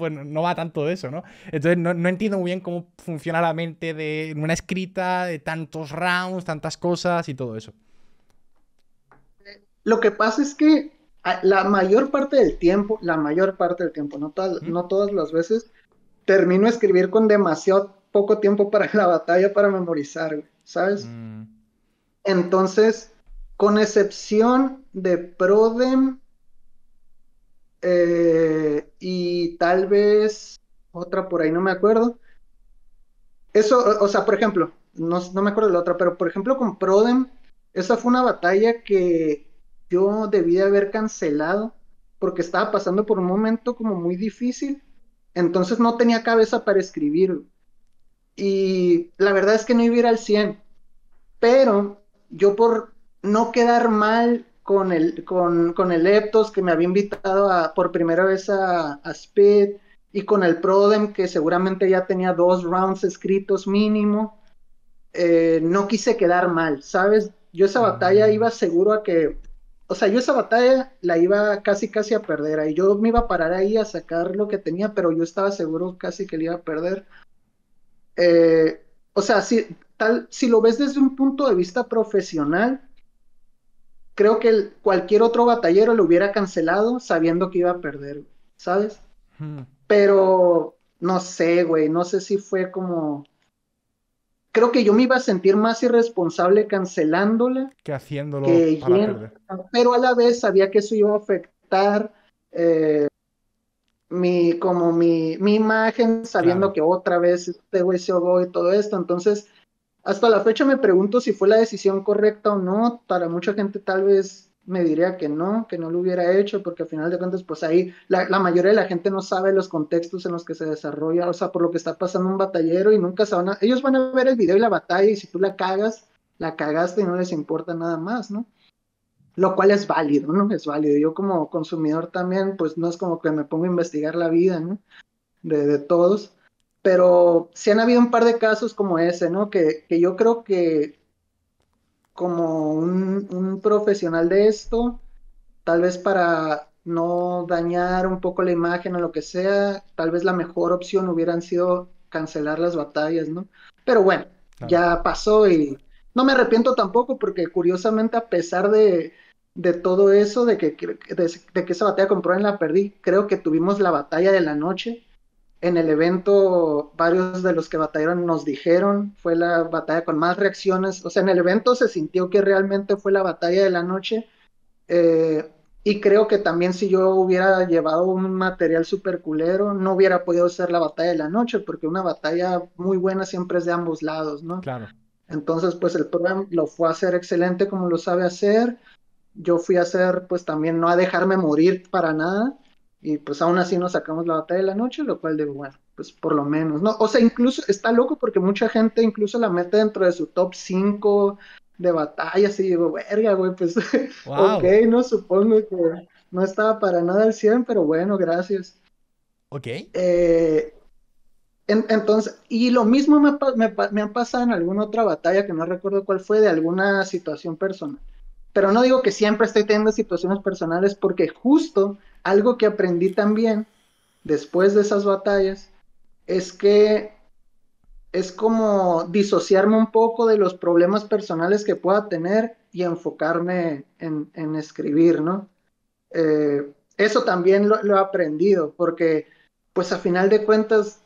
pues no va tanto de eso, ¿no? Entonces no entiendo muy bien cómo funciona la mente de una escrita, de tantos rounds, tantas cosas y todo eso. Lo que pasa es que la mayor parte del tiempo, no todas las veces, termino de escribir con demasiado poco tiempo para la batalla para memorizar, ¿sabes? Entonces, con excepción de Prodem y tal vez otra por ahí, no me acuerdo. Eso, o sea, por ejemplo, no me acuerdo de la otra, pero por ejemplo con Prodem, esa fue una batalla que yo debí de haber cancelado porque estaba pasando por un momento como muy difícil, entonces no tenía cabeza para escribirlo. Y la verdad es que no iba a ir al 100, pero yo por no quedar mal con el Eptos, que me había invitado por primera vez a Speed, y con el Prodem, que seguramente ya tenía 2 rounds escritos mínimo, no quise quedar mal, ¿sabes? Yo esa batalla iba seguro a que... O sea, yo esa batalla la iba casi a perder. Ahí yo me iba a parar ahí a sacar lo que tenía, pero yo estaba seguro casi que le iba a perder. O sea, si lo ves desde un punto de vista profesional, creo que cualquier otro batallero lo hubiera cancelado sabiendo que iba a perder, ¿sabes? Pero no sé, güey, no sé si fue como... Creo que yo me iba a sentir más irresponsable cancelándola que haciéndolo para perder. Pero a la vez sabía que eso iba a afectar mi imagen, sabiendo que otra vez este güey se ahogó y todo esto. Entonces, hasta la fecha me pregunto si fue la decisión correcta o no. Para mucha gente tal vez me diría que no lo hubiera hecho, porque al final de cuentas, pues ahí la mayoría de la gente no sabe los contextos en los que se desarrolla, o sea, por lo que está pasando un batallero, y nunca se van a... Ellos van a ver el video y la batalla, y si tú la cagas, la cagaste y no les importa nada más, ¿no? Lo cual es válido, ¿no? Es válido. Yo como consumidor también, pues no es como que me pongo a investigar la vida, ¿no? De todos. Pero sí han habido un par de casos como ese, ¿no? Que yo creo que como un profesional de esto, tal vez para no dañar un poco la imagen o lo que sea, tal vez la mejor opción hubieran sido cancelar las batallas, ¿no? Pero bueno, ya pasó y no me arrepiento tampoco, porque curiosamente a pesar de todo eso, de que esa batalla con Prodem la perdí, creo que tuvimos la batalla de la noche. En el evento, varios de los que batallaron nos dijeron, fue la batalla con más reacciones. O sea, en el evento se sintió que realmente fue la batalla de la noche. Y creo que también si yo hubiera llevado un material super culero, no hubiera podido ser la batalla de la noche, porque una batalla muy buena siempre es de ambos lados, ¿no? Claro. Entonces, pues el programa lo fue a hacer excelente como lo sabe hacer. Yo fui a hacer, pues también no a dejarme morir para nada. Y pues aún así nos sacamos la batalla de la noche, lo cual digo, bueno, pues por lo menos, ¿no? O sea, incluso está loco porque mucha gente incluso la mete dentro de su top 5 de batallas y digo, verga, güey, pues, wow. Ok, no, supongo que no estaba para nada al 100, pero bueno, gracias. Ok. Entonces, y lo mismo me han pasado en alguna otra batalla que no recuerdo cuál fue, de alguna situación personal. Pero no digo que siempre estoy teniendo situaciones personales, porque justo algo que aprendí también después de esas batallas es que es como disociarme un poco de los problemas personales que pueda tener y enfocarme en escribir, ¿no? Eso también lo he aprendido, porque pues a final de cuentas,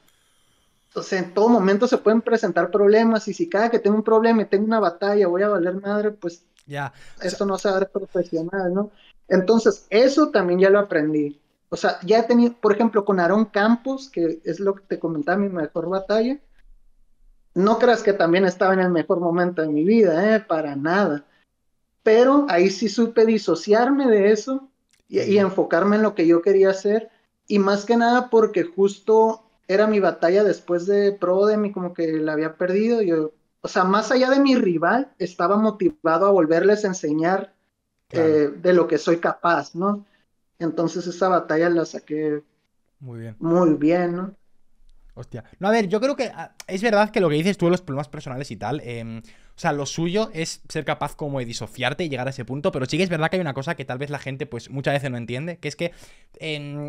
o sea, en todo momento se pueden presentar problemas, y si cada que tengo un problema y tengo una batalla voy a valer madre, pues... Yeah. Eso no saber profesional, ¿no? Entonces, eso también ya lo aprendí. O sea, ya he tenido, por ejemplo, con Aarón Campos, que es lo que te comentaba, mi mejor batalla. No creas que también estaba en el mejor momento de mi vida, para nada. Pero ahí sí supe disociarme de eso y enfocarme en lo que yo quería hacer. Y más que nada porque justo era mi batalla después de Prodem, como que la había perdido. O sea, más allá de mi rival, estaba motivado a volverles a enseñar de lo que soy capaz, ¿no? Entonces esa batalla la saqué muy bien, ¿no? Hostia. No, a ver, yo creo que es verdad que lo que dices tú de los problemas personales y tal, o sea, lo suyo es ser capaz como de disociarte y llegar a ese punto, pero sí que es verdad que hay una cosa que tal vez la gente pues muchas veces no entiende, que es que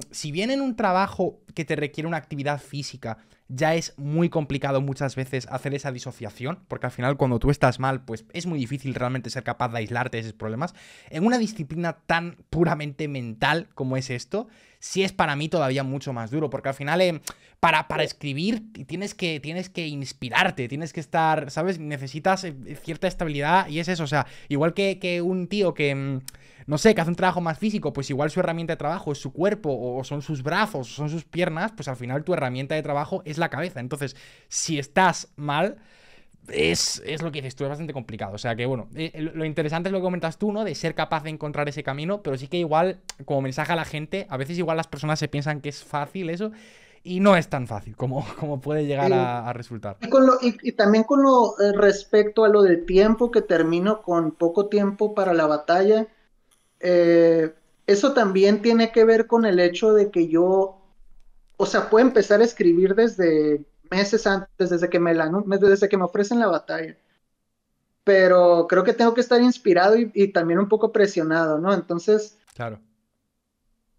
si bien en un trabajo que te requiere una actividad física ya es muy complicado muchas veces hacer esa disociación, porque al final cuando tú estás mal pues es muy difícil realmente ser capaz de aislarte de esos problemas, en una disciplina tan puramente mental como es esto, sí es para mí todavía mucho más duro, porque al final para escribir tienes que inspirarte, tienes que estar, ¿sabes? Necesitas cierta estabilidad y es eso, o sea, igual que un tío que, no sé, que hace un trabajo más físico, pues igual su herramienta de trabajo es su cuerpo, o son sus brazos, o son sus piernas, pues al final tu herramienta de trabajo es la cabeza. Entonces, si estás mal, es lo que dices tú, es bastante complicado. O sea que, bueno, lo interesante es lo que comentas tú, ¿no? De ser capaz de encontrar ese camino, pero sí que igual, como mensaje a la gente, a veces igual las personas se piensan que es fácil eso, y no es tan fácil como puede llegar a resultar. Y también con lo respecto a lo del tiempo, que termino con poco tiempo para la batalla, eso también tiene que ver con el hecho de que yo, o sea, puedo empezar a escribir desde meses antes, desde que me ofrecen la batalla. Pero creo que tengo que estar inspirado y también un poco presionado, ¿no? Entonces, claro.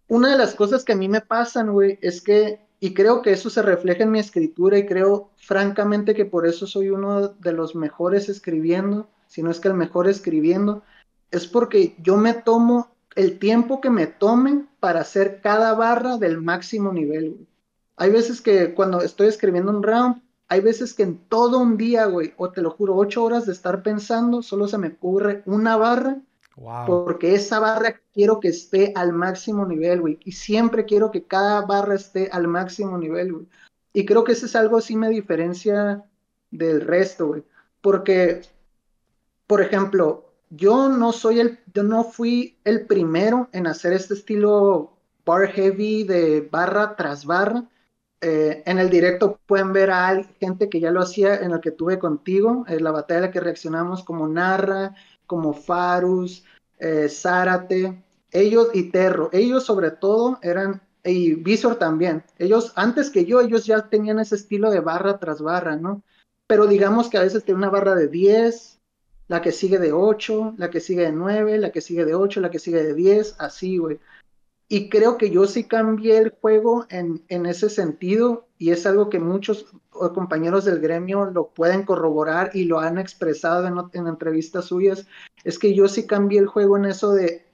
Una de las cosas que a mí me pasan, güey, es que, y creo que eso se refleja en mi escritura, y creo francamente que por eso soy uno de los mejores escribiendo, si no es que el mejor escribiendo, es porque yo me tomo el tiempo que me tomen para hacer cada barra del máximo nivel, güey. Hay veces que cuando estoy escribiendo un round, hay veces que en todo un día, güey, o te lo juro, 8 horas de estar pensando, solo se me ocurre una barra. Wow. Porque esa barra quiero que esté al máximo nivel, güey. Y siempre quiero que cada barra esté al máximo nivel, güey. Y creo que eso es algo sí me diferencia del resto, güey. Porque, por ejemplo, yo no fui el primero en hacer este estilo bar heavy de barra tras barra. En el directo pueden ver a gente que ya lo hacía, en el que tuve contigo, en la batalla en la que reaccionamos, como Narra, como Farus, Zárate, ellos y Terro, ellos sobre todo eran, y Visor también, ellos antes que yo, ellos ya tenían ese estilo de barra tras barra, ¿no? Pero digamos que a veces tiene una barra de 10, la que sigue de 8, la que sigue de 9, la que sigue de 8, la que sigue de 10, así, güey. Y creo que yo sí cambié el juego en ese sentido, y es algo que muchos compañeros del gremio lo pueden corroborar y lo han expresado en entrevistas suyas, es que yo sí cambié el juego en eso de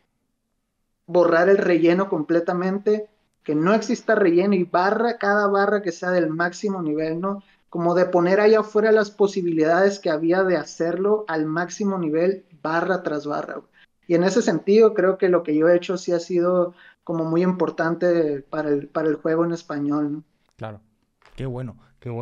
borrar el relleno completamente, que no exista relleno, y cada barra que sea del máximo nivel, ¿no? Como de poner allá afuera las posibilidades que había de hacerlo al máximo nivel, barra tras barra. Y en ese sentido creo que lo que yo he hecho sí ha sido como muy importante para el juego en español, ¿no? Claro, qué bueno, qué bueno.